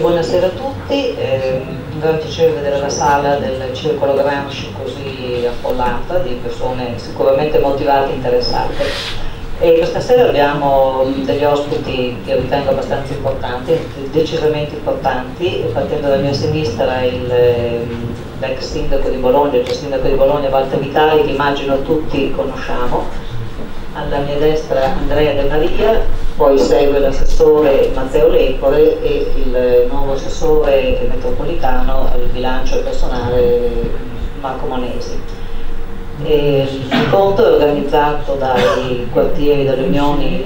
Buonasera a tutti, vi piacere vedere la sala del circolo Gramsci così affollata di persone sicuramente motivate e interessate. E questa sera abbiamo degli ospiti che ritengo abbastanza importanti, decisamente importanti, partendo dalla mia sinistra l'ex sindaco di Bologna, il sindaco di Bologna Walter Vitali, che immagino tutti conosciamo. Alla mia destra Andrea De Maria, poi segue l'assessore Matteo Lepore e il nuovo assessore metropolitano al bilancio personale Marco Monesi. L'incontro è organizzato dai quartieri delle Unioni,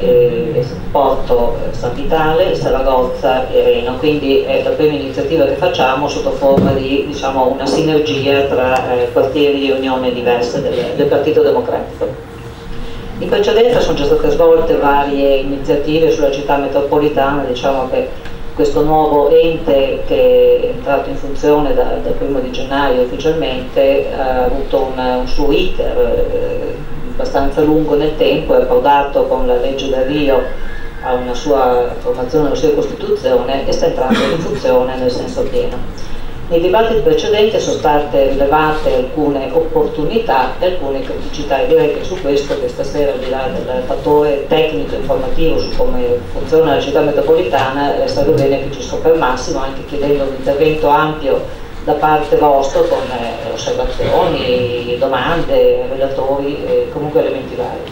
Porto San Vitale, Salagozza e Reno, quindi è la prima iniziativa che facciamo sotto forma di una sinergia tra quartieri e unioni diverse del Partito Democratico. In precedenza sono già state svolte varie iniziative sulla città metropolitana, che questo nuovo ente che è entrato in funzione dal 1° gennaio ufficialmente ha avuto un suo iter abbastanza lungo nel tempo, è approdato con la legge del Rio a una sua formazione, una sua costituzione e sta entrando in funzione nel senso pieno. Nei dibattiti precedenti sono state rilevate alcune opportunità e alcune criticità e direi che su questo, che stasera al di là del fattore tecnico e informativo su come funziona la città metropolitana, sarebbe bene che ci soffermassimo, anche chiedendo un intervento ampio da parte vostra con osservazioni, domande, relatori e comunque elementi vari.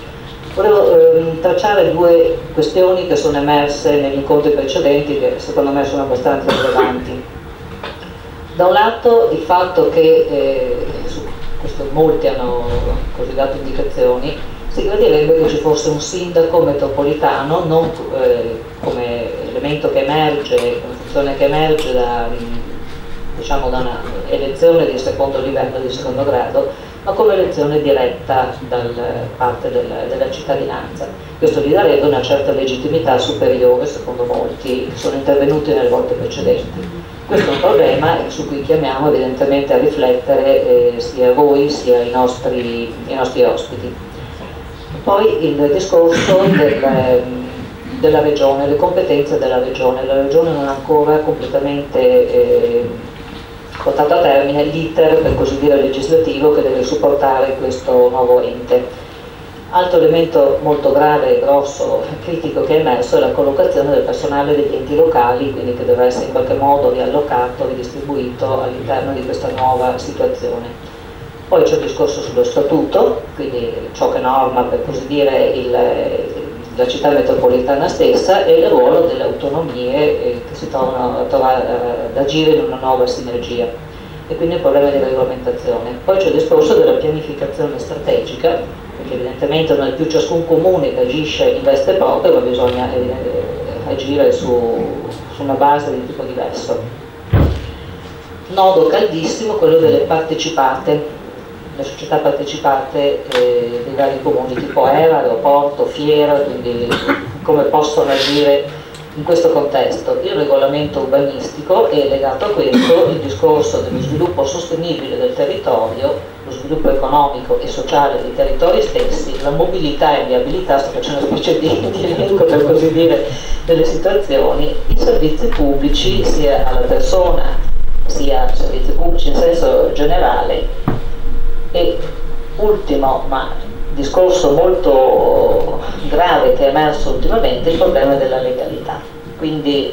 Volevo tracciare due questioni che sono emerse negli incontri precedenti che secondo me sono abbastanza rilevanti. Da un lato il fatto che, su questo molti hanno così dato indicazioni, si crederebbe che ci fosse un sindaco metropolitano, non come elemento che emerge, come funzione che emerge da, da una elezione di secondo livello, di secondo grado, ma come elezione diretta da parte della cittadinanza. Questo gli darebbe una certa legittimità superiore, secondo molti, sono intervenuti nelle volte precedenti. Questo è un problema su cui chiamiamo evidentemente a riflettere sia voi sia i nostri ospiti. Poi il discorso della regione, le competenze della regione. La regione non ha ancora completamente portato a termine l'iter, per così dire, legislativo che deve supportare questo nuovo ente. Altro elemento molto grave, grosso, critico che è emerso è la collocazione del personale degli enti locali, quindi che dovrà essere in qualche modo riallocato, ridistribuito all'interno di questa nuova situazione. Poi c'è il discorso sullo statuto, quindi ciò che norma, per così dire, la città metropolitana stessa e il ruolo delle autonomie che si trovano ad agire in una nuova sinergia. E quindi il problema di regolamentazione. Poi c'è il discorso della pianificazione strategica, perché evidentemente non è più ciascun comune che agisce in veste propria, ma bisogna agire su una base di tipo diverso. Nodo caldissimo, quello delle partecipate, le società partecipate dei vari comuni, tipo Era, Aeroporto, Fiera, quindi come possono agire in questo contesto. Il regolamento urbanistico e legato a questo il discorso dello sviluppo sostenibile del territorio, lo sviluppo economico e sociale dei territori stessi, la mobilità e viabilità, sto facendo una specie di elenco per così dire delle situazioni, i servizi pubblici sia alla persona sia servizi pubblici in senso generale e ultimo ma discorso molto grave che è emerso ultimamente, il problema della legalità. Quindi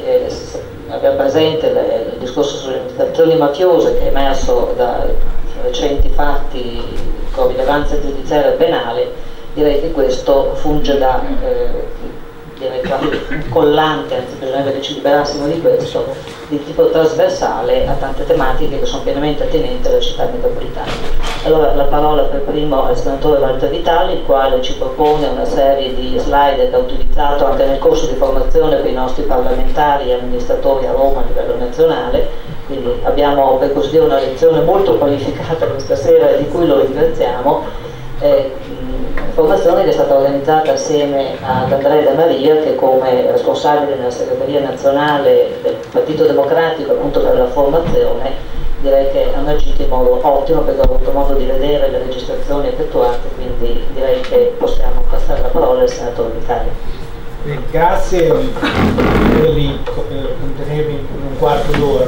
abbiamo presente il discorso sulle organizzazioni mafiose che è emerso da recenti fatti con rilevanza giudiziaria e penale, direi che questo funge da un collante, anzi bisognerebbe che ci liberassimo di questo, di tipo trasversale a tante tematiche che sono pienamente attinenti alla città metropolitana. Allora la parola per primo al senatore Walter Vitali, il quale ci propone una serie di slide che ha utilizzato anche nel corso di formazione per i nostri parlamentari e amministratori a Roma a livello nazionale, quindi abbiamo per così dire una lezione molto qualificata questa sera e di cui lo ringraziamo. Formazione che è stata organizzata assieme ad Andrea De Maria, che come responsabile della segreteria nazionale del Partito Democratico appunto per la formazione, direi che hanno agito in modo ottimo perché ho avuto modo di vedere le registrazioni effettuate, quindi direi che possiamo passare la parola al senatore Vitali. Grazie per contenermi in un quarto d'ora.